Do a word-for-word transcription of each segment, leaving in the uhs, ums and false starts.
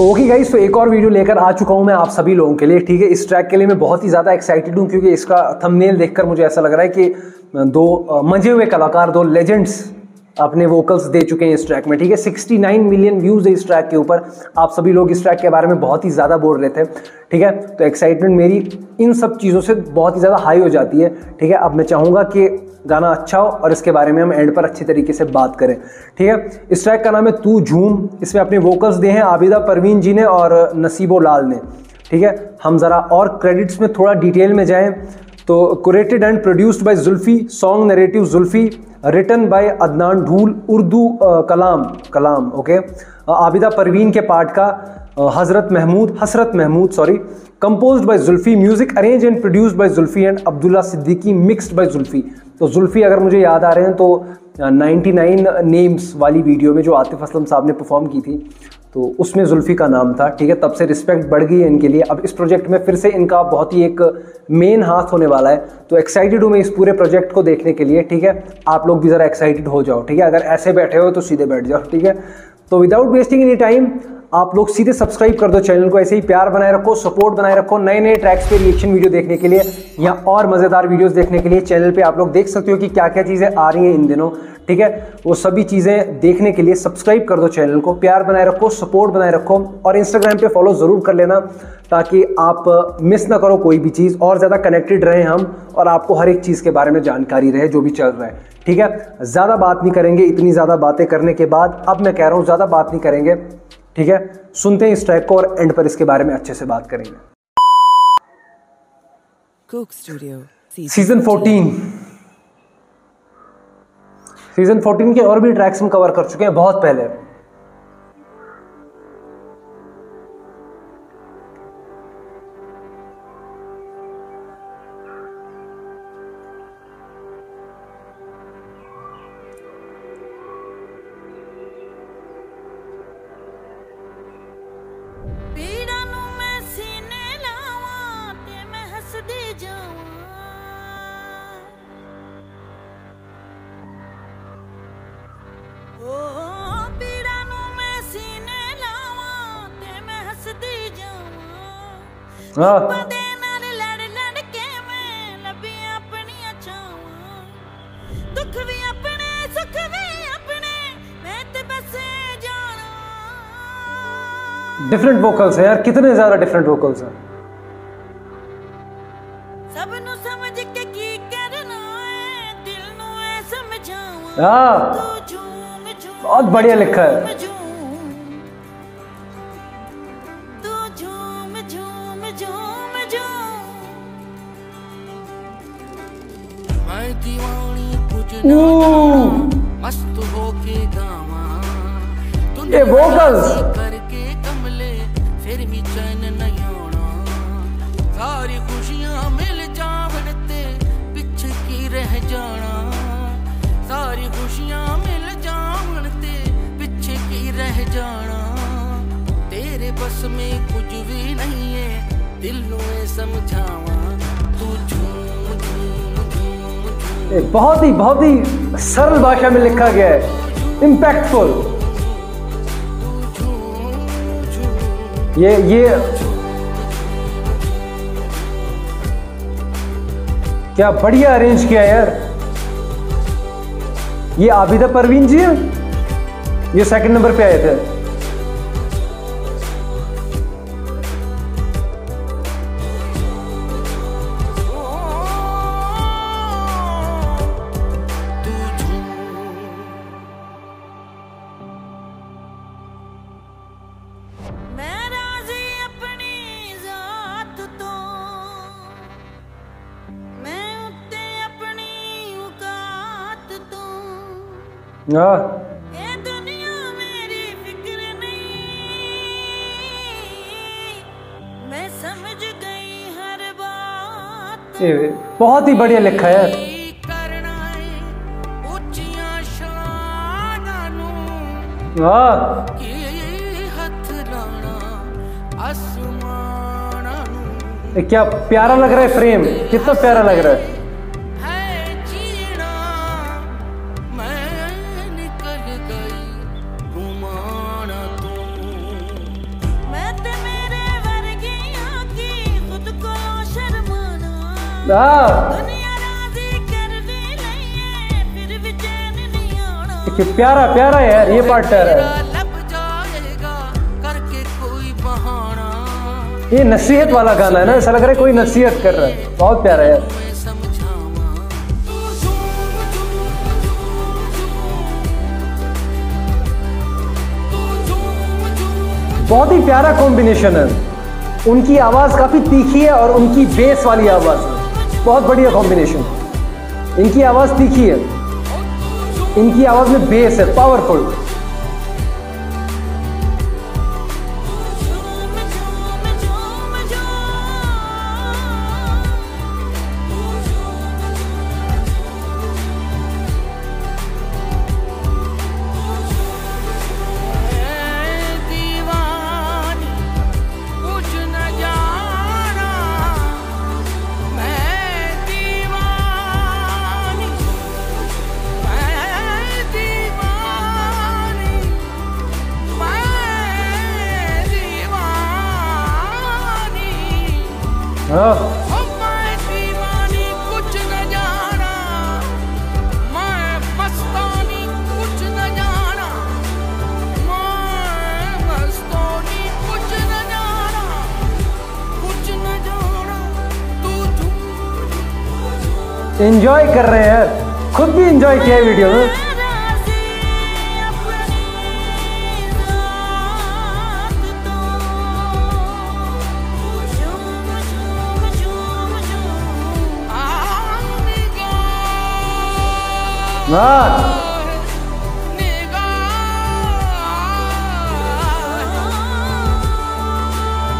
Okay guys, तो एक और वीडियो लेकर आ चुका हूं मैं आप सभी लोगों के लिए। ठीक है, इस ट्रैक के लिए मैं बहुत ही ज़्यादा एक्साइटेड हूं क्योंकि इसका थंबनेल देखकर मुझे ऐसा लग रहा है कि दो मंजे हुए कलाकार, दो लेजेंड्स अपने वोकल्स दे चुके हैं इस ट्रैक में। ठीक है, उनहत्तर मिलियन व्यूज़ है इस ट्रैक के ऊपर। आप सभी लोग इस ट्रैक के बारे में बहुत ही ज़्यादा बोल रहे थे। ठीक है, तो एक्साइटमेंट मेरी इन सब चीज़ों से बहुत ही ज़्यादा हाई हो जाती है। ठीक है, अब मैं चाहूँगा कि गाना अच्छा हो और इसके बारे में हम एंड पर अच्छी तरीके से बात करें। ठीक है, इस ट्रैक का नाम है तू झूम। इसमें अपने वोकल्स दिए हैं आबिदा परवीन जी ने और नसीबो लाल ने। ठीक है, हम ज़रा और क्रेडिट्स में थोड़ा डिटेल में जाएँ तो curated and produced by Zulfi, song narrative Zulfi, written by Adnan Dhool, Urdu आ, कलाम कलाम ओके, आबिदा परवीन के पार्ट का हज़रत Mahmood Hasrat Mahmood sorry, composed by Zulfi, music arrange and produced by Zulfi and Abdullah Siddiqui, mixed by Zulfi. तो जुल्फ़ी अगर मुझे याद आ रहे हैं तो निन्यानवे नेम्स वाली वीडियो में जो आतिफ असलम साहब ने परफॉर्म की थी तो उसमें जुल्फ़ी का नाम था। ठीक है, तब से रिस्पेक्ट बढ़ गई है इनके लिए। अब इस प्रोजेक्ट में फिर से इनका बहुत ही एक मेन हाथ होने वाला है। तो एक्साइटेड हूँ मैं इस पूरे प्रोजेक्ट को देखने के लिए। ठीक है, आप लोग भी ज़रा एक्साइटेड हो जाओ। ठीक है, अगर ऐसे बैठे हो तो सीधे बैठ जाओ। ठीक है, तो विदाउट वेस्टिंग एनी टाइम आप लोग सीधे सब्सक्राइब कर दो चैनल को। ऐसे ही प्यार बनाए रखो, सपोर्ट बनाए रखो। नए नए ट्रैक्स पे रिएक्शन वीडियो देखने के लिए या और मज़ेदार वीडियोस देखने के लिए चैनल पे आप लोग देख सकते हो कि क्या क्या चीज़ें आ रही हैं इन दिनों। ठीक है, वो सभी चीज़ें देखने के लिए सब्सक्राइब कर दो चैनल को। प्यार बनाए रखो, सपोर्ट बनाए रखो और इंस्टाग्राम पे फॉलो ज़रूर कर लेना ताकि आप मिस ना करो कोई भी चीज़ और ज़्यादा कनेक्टेड रहें हम और आपको हर एक चीज़ के बारे में जानकारी रहे जो भी चल रहा है। ठीक है, ज़्यादा बात नहीं करेंगे। इतनी ज़्यादा बातें करने के बाद अब मैं कह रहा हूँ ज़्यादा बात नहीं करेंगे। ठीक है, सुनते हैं इस ट्रैक को और एंड पर इसके बारे में अच्छे से बात करेंगे। कोक स्टूडियो सीजन चौदह सीजन चौदह के और भी ट्रैक्स हम कवर कर चुके हैं बहुत पहले। हाँ, डिफरेंट वोकल्स हैं यार, कितने ज्यादा डिफरेंट वोकल्स हैं। बहुत बढ़िया लिखा है। ये वोकल्स बस में कुछ भी नहीं है, दिल में समझावा तू झूम झूम झूम। बहुत ही बहुत ही सरल भाषा में लिखा गया है, इम्पैक्टफुल। ये ये क्या बढ़िया अरेंज किया यार। ये आबिदा परवीन जी है, ये सेकंड नंबर पे आए थे। ये दुनिया मेरी फिक्र नहीं, मैं समझ गई हर बात। बहुत ही बढ़िया लिखा है। वाह, क्या प्यारा लग रहा है फ्रेम, कितना प्यारा लग रहा है। साहब प्यारा प्यारा यार ये पार्ट है, ये नसीहत वाला गाना है ना, ऐसा लग रहा है कोई नसीहत कर रहा है, बहुत प्यारा है यार। बहुत ही प्यारा कॉम्बिनेशन है, उनकी आवाज़ काफ़ी तीखी है और उनकी बेस वाली आवाज़ है, बहुत बढ़िया कॉम्बिनेशन। इनकी आवाज़ तीखी है, इनकी आवाज़ में बेस है, पावरफुल। एंजॉय कर रहे हैं, खुद भी एंजॉय किया है वीडियो में।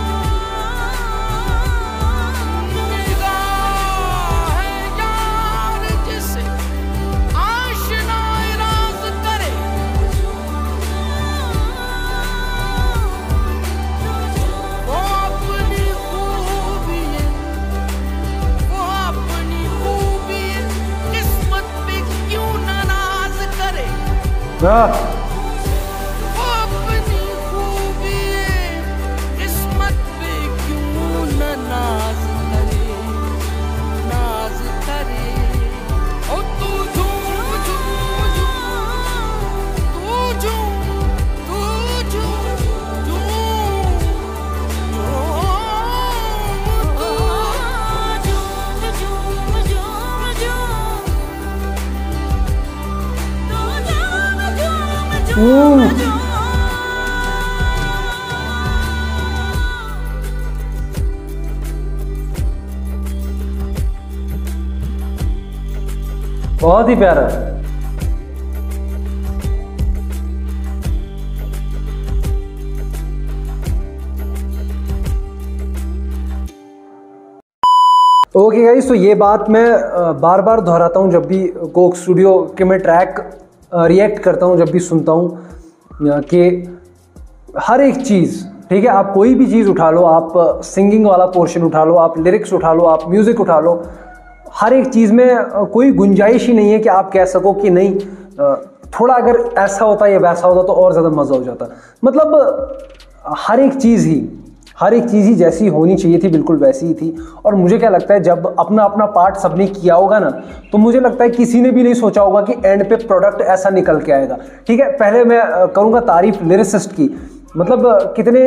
वाह बहुत ही प्यारा। ओके गाइस, तो ये बात मैं बार बार दोहराता हूँ जब भी कोक स्टूडियो के मैं ट्रैक रिएक्ट करता हूँ, जब भी सुनता हूँ कि हर एक चीज़ ठीक है, आप कोई भी चीज़ उठा लो, आप सिंगिंग वाला पोर्शन उठा लो, आप लिरिक्स उठा लो, आप म्यूज़िक उठा लो, हर एक चीज़ में कोई गुंजाइश ही नहीं है कि आप कह सको कि नहीं थोड़ा अगर ऐसा होता या वैसा होता तो और ज़्यादा मज़ा हो जाता। मतलब हर एक चीज़ ही हर एक चीज़ ही जैसी होनी चाहिए थी बिल्कुल वैसी ही थी। और मुझे क्या लगता है जब अपना अपना पार्ट सबने किया होगा ना, तो मुझे लगता है किसी ने भी नहीं सोचा होगा कि एंड पे प्रोडक्ट ऐसा निकल के आएगा। ठीक है, पहले मैं करूँगा तारीफ लिरिसिस्ट की, मतलब कितने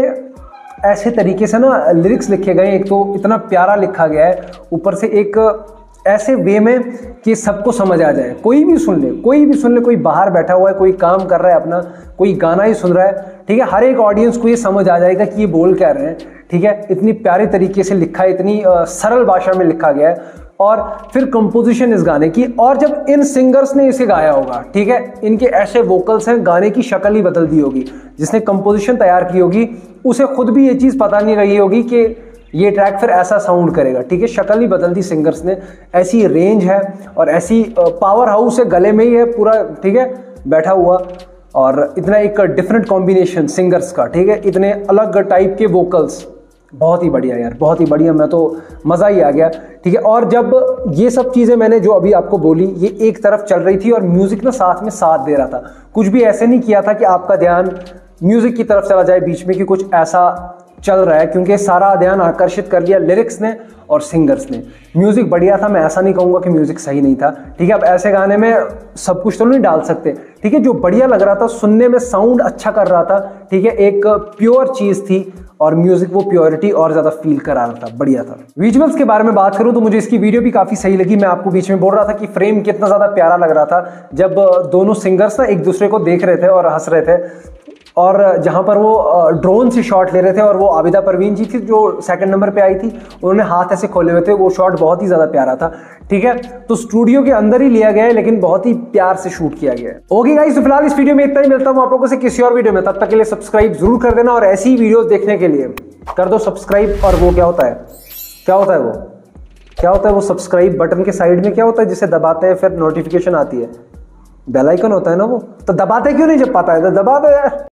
ऐसे तरीके से ना लिरिक्स लिखे गए, एक तो इतना प्यारा लिखा गया है, ऊपर से एक ऐसे वे में कि सबको समझ आ जाए, कोई भी सुन ले कोई भी सुन ले कोई बाहर बैठा हुआ है, कोई काम कर रहा है अपना, कोई गाना ही सुन रहा है, ठीक है, हर एक ऑडियंस को ये समझ आ जाएगा कि ये बोल क्या रहे हैं। ठीक है, इतनी प्यारे तरीके से लिखा है, इतनी आ, सरल भाषा में लिखा गया है। और फिर कंपोजिशन इस गाने की, और जब इन सिंगर्स ने इसे गाया होगा, ठीक है, इनके ऐसे वोकल्स हैं, गाने की शक्ल ही बदल दी होगी, जिसने कंपोजिशन तैयार की होगी उसे खुद भी ये चीज़ पता नहीं रही होगी कि ये ट्रैक फिर ऐसा साउंड करेगा। ठीक है, शक्ल ही बदल दी सिंगर्स ने, ऐसी रेंज है और ऐसी पावर हाउस है, गले में ही है पूरा, ठीक है, बैठा हुआ, और इतना एक डिफरेंट कॉम्बिनेशन सिंगर्स का, ठीक है, इतने अलग टाइप के वोकल्स, बहुत ही बढ़िया यार, बहुत ही बढ़िया, मैं तो मज़ा ही आ गया। ठीक है, और जब ये सब चीज़ें मैंने जो अभी आपको बोली ये एक तरफ चल रही थी और म्यूज़िक ना साथ में साथ दे रहा था, कुछ भी ऐसे नहीं किया था कि आपका ध्यान म्यूज़िक की तरफ चला जाए बीच में, कि कुछ ऐसा चल रहा है, क्योंकि सारा ध्यान आकर्षित कर लिया लिरिक्स ने और सिंगर्स ने। म्यूज़िक बढ़िया था, मैं ऐसा नहीं कहूँगा कि म्यूज़िक सही नहीं था, ठीक है। अब ऐसे गाने में सब कुछ तो नहीं डाल सकते, ठीक है। जो बढ़िया लग रहा था, सुनने में साउंड अच्छा कर रहा था, ठीक है, एक प्योर चीज़ थी और म्यूज़िक वो प्योरिटी और ज़्यादा फील करा रहा था, बढ़िया था। विजुअल्स के बारे में बात करूँ तो मुझे इसकी वीडियो भी काफ़ी सही लगी। मैं आपको बीच में बोल रहा था कि फ्रेम कितना ज़्यादा प्यारा लग रहा था, जब दोनों सिंगर्स ना एक दूसरे को देख रहे थे और हंस रहे थे, और जहाँ पर वो ड्रोन से शॉट ले रहे थे, और वो आबिदा परवीन जी थी जो सेकंड नंबर पे आई थी, उन्होंने हाथ ऐसे खोले हुए थे, वो शॉट बहुत ही ज़्यादा प्यारा था, ठीक है। तो स्टूडियो के अंदर ही लिया गया है, लेकिन बहुत ही प्यार से शूट किया गया है। ओके गाइस, तो फिलहाल इस वीडियो में इतना ही। मिलता हूँ आप लोगों से किसी और वीडियो में, तब तक के लिए सब्सक्राइब जरूर कर देना, और ऐसी ही वीडियोज़ देखने के लिए कर दो सब्सक्राइब। और वो क्या होता है क्या होता है वो क्या होता है वो सब्सक्राइब बटन के साइड में क्या होता है, जिसे दबाते हैं फिर नोटिफिकेशन आती है, बेल आइकन होता है ना, वो तो दबाते क्यों नहीं जब पाता है, तो दबा दो यार।